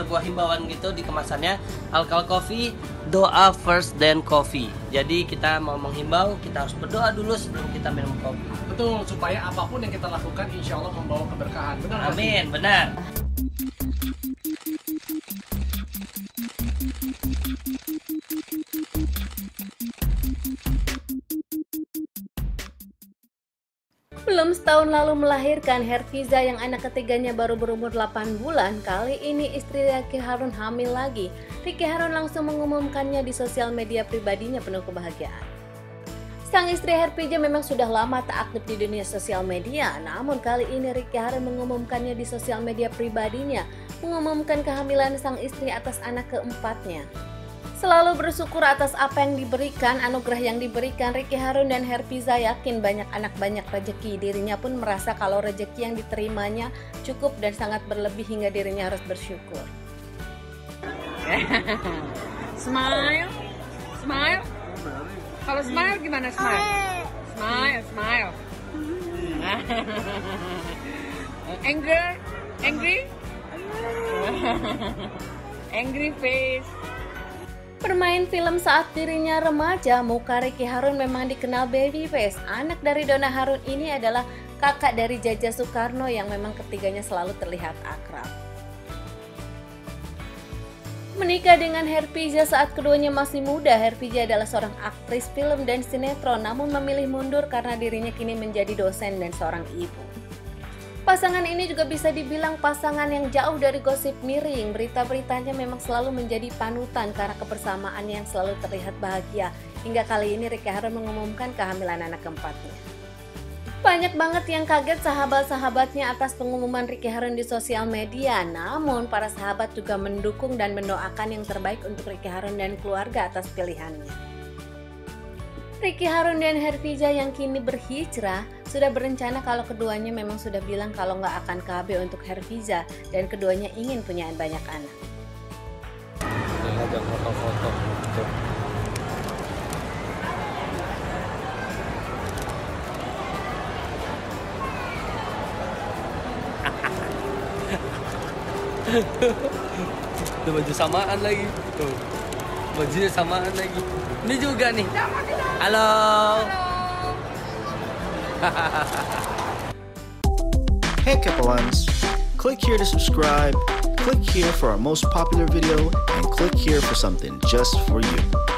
sebuah himbauan gitu di kemasannya, alkal coffee, doa first then coffee. Jadi kita mau menghimbau, kita harus berdoa dulu sebelum kita minum kopi. Betul, supaya apapun yang kita lakukan insya Allah membawa keberkahan. Benar, amin, benar. Belum setahun lalu melahirkan Herfiza yang anak ketiganya baru berumur 8 bulan, kali ini istri Ricky Harun hamil lagi. Ricky Harun langsung mengumumkannya di sosial media pribadinya penuh kebahagiaan. Sang istri Herfiza memang sudah lama tak aktif di dunia sosial media, namun kali ini Ricky Harun mengumumkannya di sosial media pribadinya, mengumumkan kehamilan sang istri atas anak keempatnya. Selalu bersyukur atas apa yang diberikan, anugerah yang diberikan. Ricky Harun dan Herfiza yakin banyak anak banyak rezeki. Dirinya pun merasa kalau rezeki yang diterimanya cukup dan sangat berlebih hingga dirinya harus bersyukur. Smile, smile. Kalau smile gimana smile? Smile, smile. Anger, angry, angry face. Bermain film saat dirinya remaja, muka Ricky Harun memang dikenal babyface. Anak dari Dona Harun ini adalah kakak dari Jaja Soekarno yang memang ketiganya selalu terlihat akrab. Menikah dengan Herfiza saat keduanya masih muda, Herfiza adalah seorang aktris film dan sinetron, namun memilih mundur karena dirinya kini menjadi dosen dan seorang ibu. Pasangan ini juga bisa dibilang pasangan yang jauh dari gosip miring. Berita-beritanya memang selalu menjadi panutan karena kebersamaan yang selalu terlihat bahagia. Hingga kali ini Ricky Harun mengumumkan kehamilan anak keempatnya. Banyak banget yang kaget sahabat-sahabatnya atas pengumuman Ricky Harun di sosial media. Namun para sahabat juga mendukung dan mendoakan yang terbaik untuk Ricky Harun dan keluarga atas pilihannya. Ricky Harun dan Herfiza yang kini berhijrah sudah berencana kalau keduanya memang sudah bilang kalau nggak akan KB untuk Herfiza dan keduanya ingin punya banyak anak. Ada foto-foto gitu. Udah baju samaan lagi. Tuh. Bajunya samaan lagi. Ini juga nih. Halo. Hey Kepelans, click here to subscribe, click here for our most popular video, and click here for something just for you.